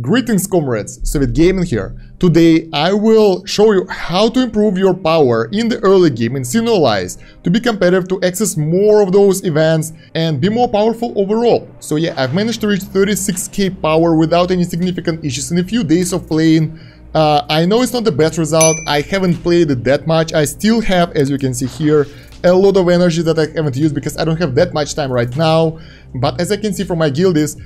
Greetings comrades, SovietGaming here. Today I will show you how to improve your power in the early game in SINoALICE to be competitive, to access more of those events and be more powerful overall. So yeah, I've managed to reach 36k power without any significant issues in a few days of playing. I know it's not the best result, I haven't played it that much, I still have, as you can see here, a lot of energy that I haven't used because I don't have that much time right now. But as I can see from my guild is,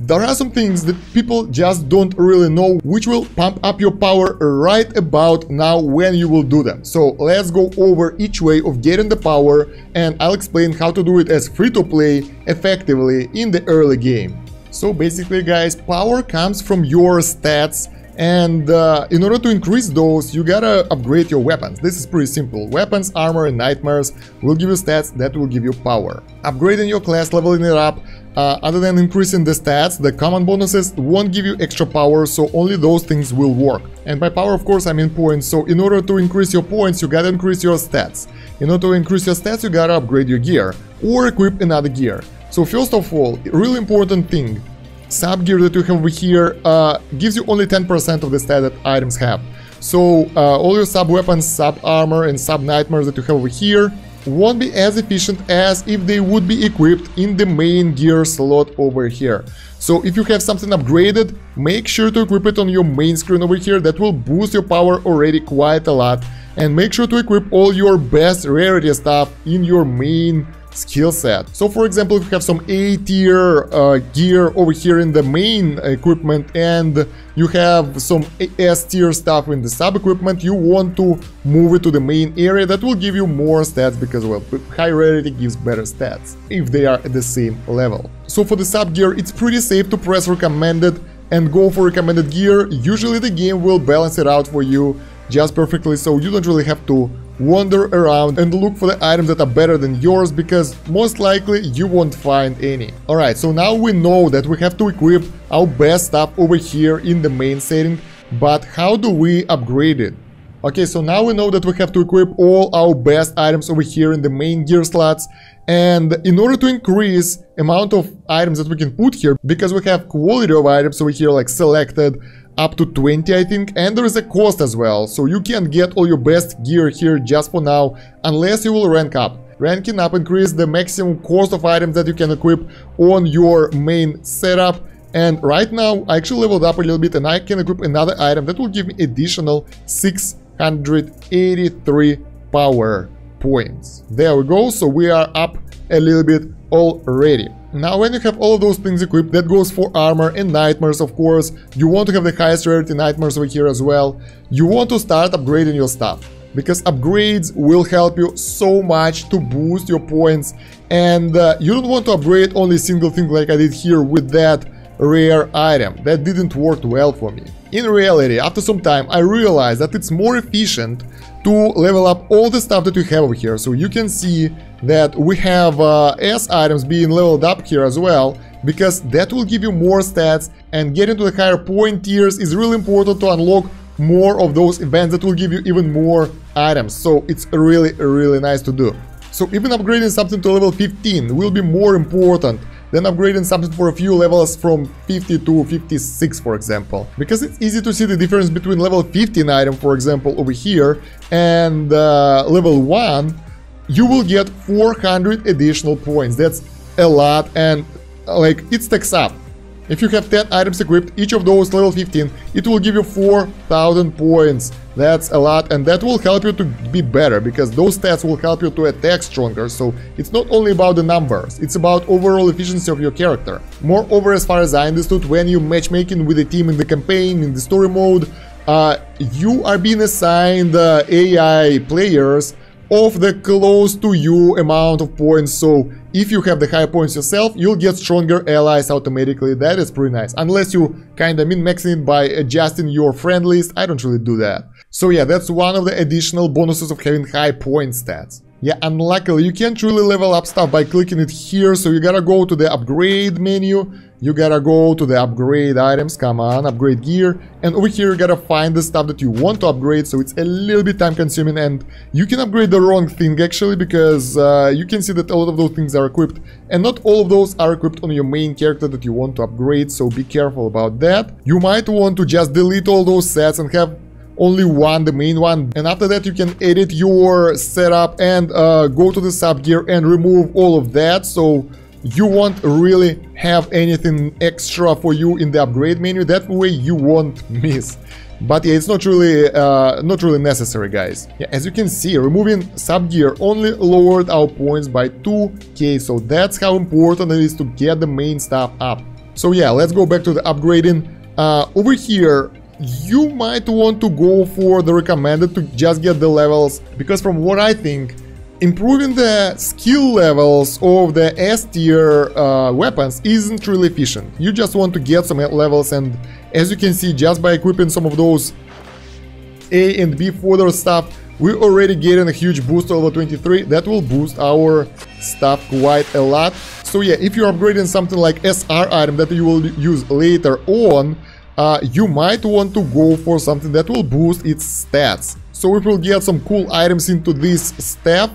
there are some things that people just don't really know, which will pump up your power right about now when you will do them. So let's go over each way of getting the power and I'll explain how to do it as free-to-play effectively in the early game. So basically guys, power comes from your stats and in order to increase those, you gotta upgrade your weapons. This is pretty simple. Weapons, armor and nightmares will give you stats that will give you power. Upgrading your class, leveling it up, other than increasing the stats, the common bonuses won't give you extra power, so only those things will work. And by power, of course, I mean points, so in order to increase your points, you gotta increase your stats. In order to increase your stats, you gotta upgrade your gear or equip another gear. So first of all, really important thing, sub-gear that you have over here gives you only 10% of the stat that items have. So all your sub-weapons, sub-armor and sub-nightmares that you have over here won't be as efficient as if they would be equipped in the main gear slot over here. So if you have something upgraded, make sure to equip it on your main screen over here. That will boost your power already quite a lot. And make sure to equip all your best rarity stuff in your main skill set. So for example, if you have some A tier gear over here in the main equipment and you have some S tier stuff in the sub equipment, you want to move it to the main area. That will give you more stats because, well, high rarity gives better stats if they are at the same level. So for the sub gear, it's pretty safe to press recommended and go for recommended gear. Usually the game will balance it out for you just perfectly, so you don't really have to wander around and look for the items that are better than yours, because most likely you won't find any. Alright, so now we know that we have to equip our best stuff over here in the main setting, but how do we upgrade it? Okay, so now we know that we have to equip all our best items over here in the main gear slots, and in order to increase amount of items that we can put here, because we have quality of items over here like selected, up to 20 I think, and there is a cost as well, so you can't get all your best gear here just for now, unless you will rank up. Ranking up increases the maximum cost of items that you can equip on your main setup, and right now I actually leveled up a little bit and I can equip another item that will give me additional 683 power points. There we go, so we are up a little bit already. Now when you have all of those things equipped, that goes for armor and nightmares of course, you want to have the highest rarity nightmares over here as well. You want to start upgrading your stuff, because upgrades will help you so much to boost your points, and you don't want to upgrade only a single thing like I did here with that rare item. That didn't work well for me. In reality, after some time I realized that it's more efficient to level up all the stuff that you have over here. So you can see that we have S items being leveled up here as well, because that will give you more stats, and getting to the higher point tiers is really important to unlock more of those events that will give you even more items. So it's really nice to do. So even upgrading something to level 15 will be more important than upgrading something for a few levels from 50 to 56, for example. Because it's easy to see the difference between level 15 item, for example, over here, and level 1, you will get 400 additional points. That's a lot, and like, it stacks up. If you have 10 items equipped, each of those level 15, it will give you 4,000 points. That's a lot, and that will help you to be better, because those stats will help you to attack stronger. So it's not only about the numbers, it's about overall efficiency of your character. Moreover, as far as I understood, when you matchmaking with a team in the campaign, in the story mode, you are being assigned AI players of the close to you amount of points. So if you have the high points yourself, you'll get stronger allies automatically. That is pretty nice, unless you kinda min-maxing it by adjusting your friend list. I don't really do that. So yeah, that's one of the additional bonuses of having high point stats. Yeah, unluckily you can't really level up stuff by clicking it here, so you gotta go to the upgrade menu, You gotta go to the upgrade items, come on, upgrade gear, and over here you gotta find the stuff that you want to upgrade, so it's a little bit time consuming, and you can upgrade the wrong thing actually, because you can see that a lot of those things are equipped, and not all of those are equipped on your main character that you want to upgrade, so be careful about that. You might want to just delete all those sets and have only one, the main one, and after that you can edit your setup and go to the sub gear and remove all of that, so you won't really have anything extra for you in the upgrade menu. That way you won't miss. But yeah, it's not really necessary, guys. Yeah, as you can see, removing sub gear only lowered our points by 2k, so that's how important it is to get the main stuff up. So yeah, let's go back to the upgrading. Over here you might want to go for the recommended to just get the levels, because from what I think, improving the skill levels of the S tier weapons isn't really efficient. You just want to get some levels, and as you can see, just by equipping some of those A and B fodder stuff, we're already getting a huge boost to level 23. That will boost our stuff quite a lot. So yeah, if you're upgrading something like SR item that you will use later on, you might want to go for something that will boost its stats. So if we'll get some cool items into this step,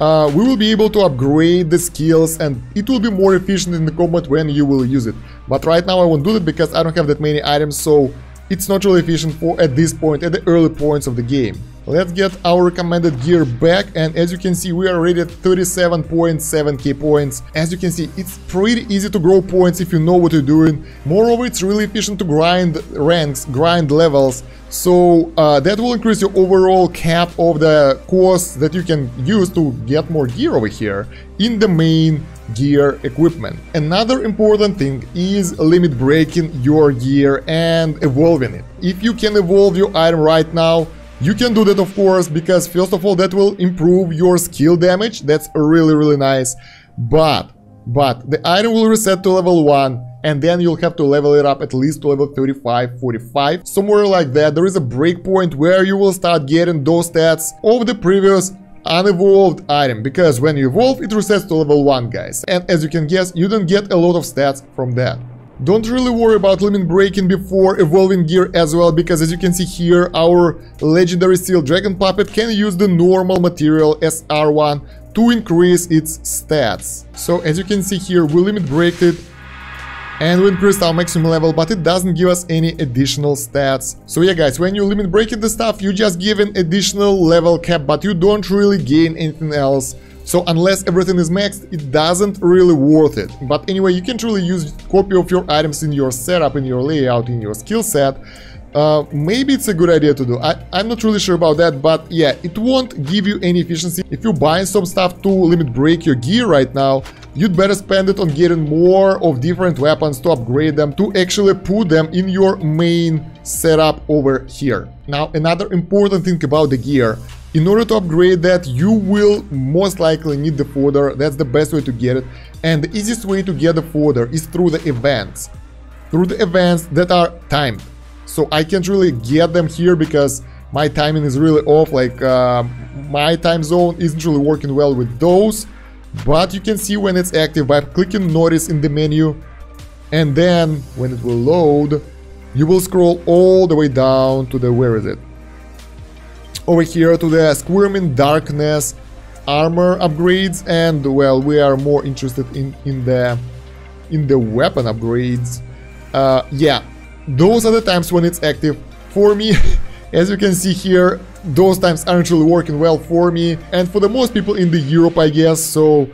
we will be able to upgrade the skills, and it will be more efficient in the combat when you will use it. But right now I won't do that because I don't have that many items, so it's not really efficient for at this point, at the early points of the game. Let's get our recommended gear back, and as you can see we are already at 37.7k points. As you can see, it's pretty easy to grow points if you know what you're doing. Moreover, it's really efficient to grind ranks, grind levels. So that will increase your overall cap of the cost that you can use to get more gear over here in the main gear equipment. Another important thing is limit breaking your gear and evolving it. If you can evolve your item right now, you can do that, of course, because first of all that will improve your skill damage. That's really nice, but the item will reset to level 1, and then you'll have to level it up at least to level 35, 45, somewhere like that. There is a breakpoint where you will start getting those stats of the previous unevolved item, because when you evolve, it resets to level 1, guys. And as you can guess, you don't get a lot of stats from that. Don't really worry about limit breaking before evolving gear as well, because as you can see here, our legendary steel dragon puppet can use the normal material SR1 to increase its stats. So as you can see here, we limit breaked it, and we increased our maximum level, but it doesn't give us any additional stats. So yeah, guys, when you limit breaking the stuff, you just give an additional level cap, but you don't really gain anything else. So unless everything is maxed, it doesn't really worth it. But anyway, you can truly use a copy of your items in your setup, in your layout, in your skill set. Maybe it's a good idea to do. I'm not really sure about that, but yeah, it won't give you any efficiency. If you buy some stuff to limit break your gear right now, you'd better spend it on getting more of different weapons to upgrade them, to actually put them in your main setup over here. Now, another important thing about the gear. In order to upgrade that, you will most likely need the fodder. That's the best way to get it. And the easiest way to get the fodder is through the events. Through the events that are timed. So I can't really get them here because my timing is really off, like my time zone isn't really working well with those. But you can see when it's active by clicking notice in the menu, and then when it will load, you will scroll all the way down to the, where is it? Over here to the Squirming Darkness armor upgrades, and well, we are more interested in the weapon upgrades. Yeah. Those are the times when it's active for me. As you can see here, those times aren't really working well for me and for the most people in the Europe, I guess. So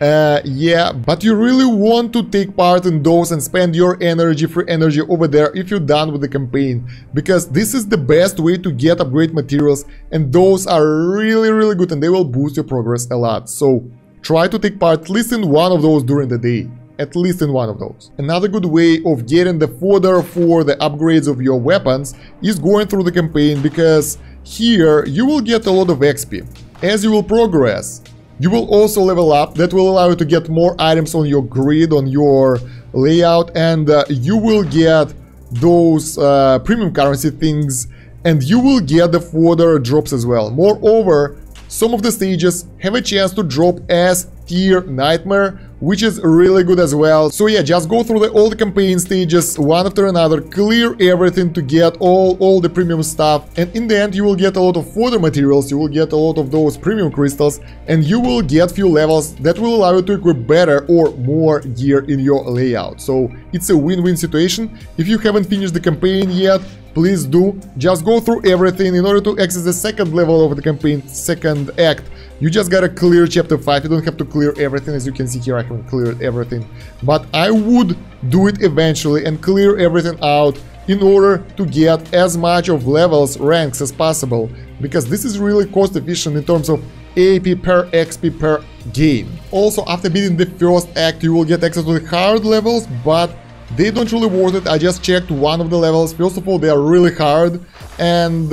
yeah, but you really want to take part in those and spend your energy, free energy over there if you're done with the campaign, because this is the best way to get upgrade materials, and those are really good, and they will boost your progress a lot. So try to take part at least in one of those during the day. At least in one of those. Another good way of getting the fodder for the upgrades of your weapons is going through the campaign, because here you will get a lot of XP. As you will progress, you will also level up. That will allow you to get more items on your grid, on your layout, and you will get those premium currency things, and you will get the fodder drops as well. Moreover, some of the stages have a chance to drop S tier nightmare, which is really good as well. So yeah, just go through all the campaign stages one after another, clear everything to get all the premium stuff, and in the end you will get a lot of fodder materials, you will get a lot of those premium crystals, and you will get few levels that will allow you to equip better or more gear in your layout. So it's a win-win situation. If you haven't finished the campaign yet, please do. Just go through everything. In order to access the second level of the campaign, second act, you just gotta clear chapter 5, you don't have to clear everything. As you can see here, I haven't cleared everything, but I would do it eventually and clear everything out in order to get as much of levels, ranks as possible, because this is really cost efficient in terms of AP per XP per game. Also, after beating the first act, you will get access to the hard levels, but they don't really worth it. I just checked one of the levels. First of all, they are really hard, and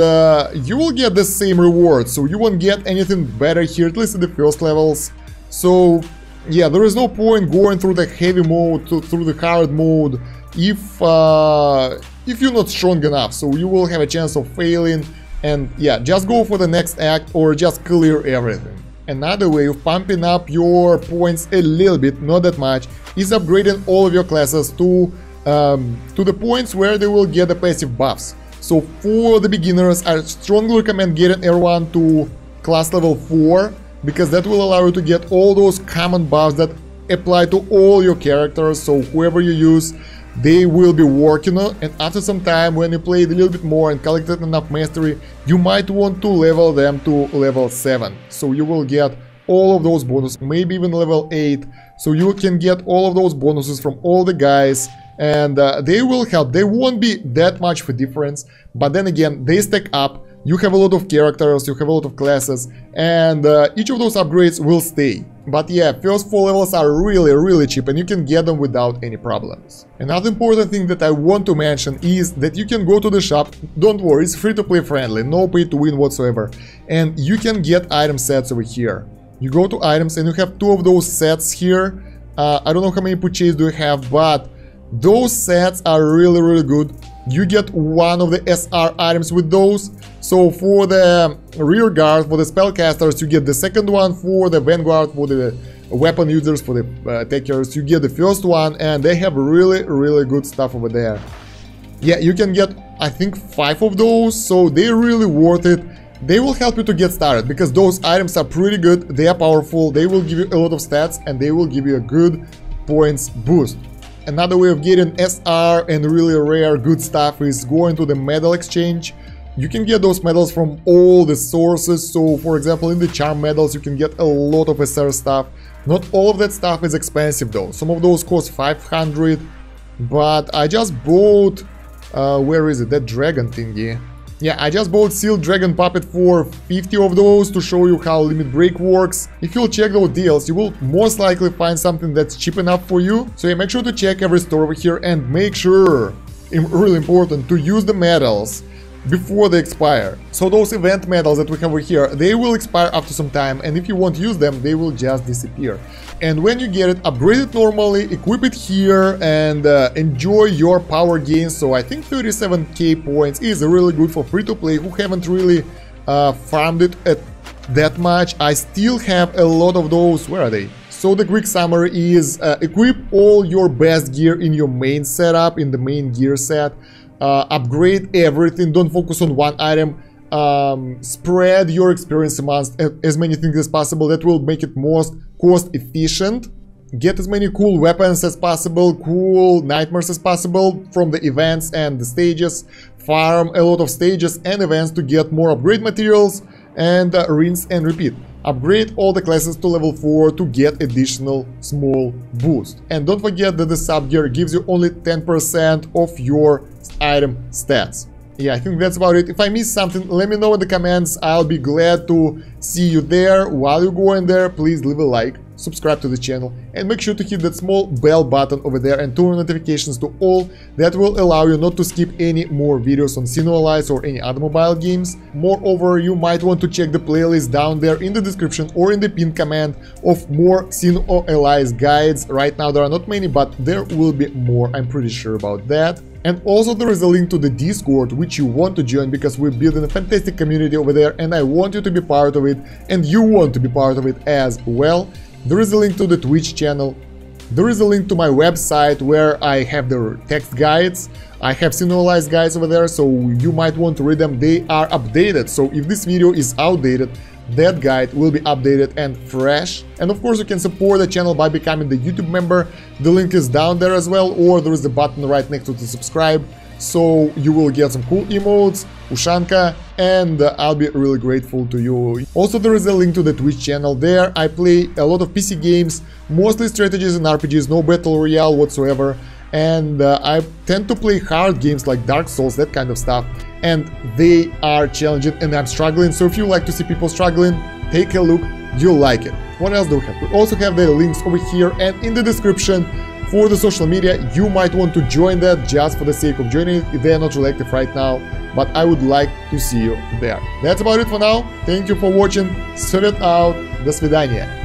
you will get the same reward, so you won't get anything better here, at least in the first levels. So yeah, there is no point going through the heavy mode, through the hard mode, if you're not strong enough, so you will have a chance of failing. And yeah, just go for the next act or just clear everything. Another way of pumping up your points a little bit, not that much, is upgrading all of your classes to the points where they will get the passive buffs. So for the beginners, I strongly recommend getting everyone to class level 4, because that will allow you to get all those common buffs that apply to all your characters. So whoever you use, they will be working on, and after some time, when you played a little bit more and collected enough mastery, you might want to level them to level 7, so you will get all of those bonuses, maybe even level 8, so you can get all of those bonuses from all the guys, and they will help. They won't be that much of a difference, but then again, they stack up. You have a lot of characters, you have a lot of classes, and each of those upgrades will stay. But yeah, first 4 levels are really cheap, and you can get them without any problems. Another important thing that I want to mention is that you can go to the shop. Don't worry, it's free-to-play friendly, no pay-to-win whatsoever. And you can get item sets over here. You go to items and you have 2 of those sets here. I don't know how many purchases do you have, but those sets are really good. You get one of the SR items with those. So for the rear guard, for the spellcasters, you get the second one. For the vanguard, for the weapon users, for the attackers, you get the first one, and they have really good stuff over there. Yeah, you can get, I think, 5 of those, so they're really worth it. They will help you to get started, because those items are pretty good, they are powerful, they will give you a lot of stats, and they will give you a good points boost. Another way of getting SR and really rare good stuff is going to the medal exchange. You can get those medals from all the sources, so for example in the charm medals you can get a lot of SR stuff. Not all of that stuff is expensive though, some of those cost 500, but I just bought, where is it, that dragon thingy. Yeah, I just bought Sealed Dragon Puppet for 50 of those to show you how Limit Break works. If you'll check those deals, you will most likely find something that's cheap enough for you. So yeah, make sure to check every store over here and make sure, really important, to use the medals before they expire. So those event medals that we have over here, they will expire after some time, and if you won't use them, they will just disappear. And when you get it, upgrade it normally, equip it here, and enjoy your power gains. So I think 37k points is really good for free-to-play who haven't really farmed it at that much. I still have a lot of those. Where are they? So the quick summary is equip all your best gear in your main setup, in the main gear set. Upgrade everything, don't focus on one item. Spread your experience amongst as many things as possible. That will make it most cost efficient. Get as many cool weapons as possible, cool nightmares as possible from the events and the stages. Farm a lot of stages and events to get more upgrade materials, and rinse and repeat. Upgrade all the classes to level 4 to get additional small boost. And don't forget that the sub gear gives you only 10% of your item stats. Yeah, I think that's about it. If I missed something, let me know in the comments. I'll be glad to see you there. While you're going there, please leave a like, subscribe to the channel, and make sure to hit that small bell button over there and turn on notifications to all. That will allow you not to skip any more videos on SINoALICE or any other mobile games. Moreover, you might want to check the playlist down there in the description or in the pinned comment of more SINoALICE guides. Right now there are not many, but there will be more, I'm pretty sure about that. And also there is a link to the Discord, which you want to join, because we're building a fantastic community over there, and I want you to be part of it, and you want to be part of it as well. There is a link to the Twitch channel, There is a link to my website where I have the text guides. I have SINoALICE guides over there, so you might want to read them. They are updated, so if this video is outdated, that guide will be updated and fresh. And of course you can support the channel by becoming the YouTube member. The link is down there as well, or there is a button right next to the subscribe. So you will get some cool emotes, Ushanka, and I'll be really grateful to you. Also, there is a link to the Twitch channel. There I play a lot of PC games, mostly strategies and RPGs, no battle royale whatsoever. And I tend to play hard games like Dark Souls, that kind of stuff. And they are challenging and I'm struggling, so if you like to see people struggling, take a look, you'll like it. What else do we have? We also have the links over here and in the description for the social media. You might want to join that just for the sake of joining it. They are not really active right now, but I would like to see you there. That's about it for now. Thank you for watching. Sort it out. До свидания.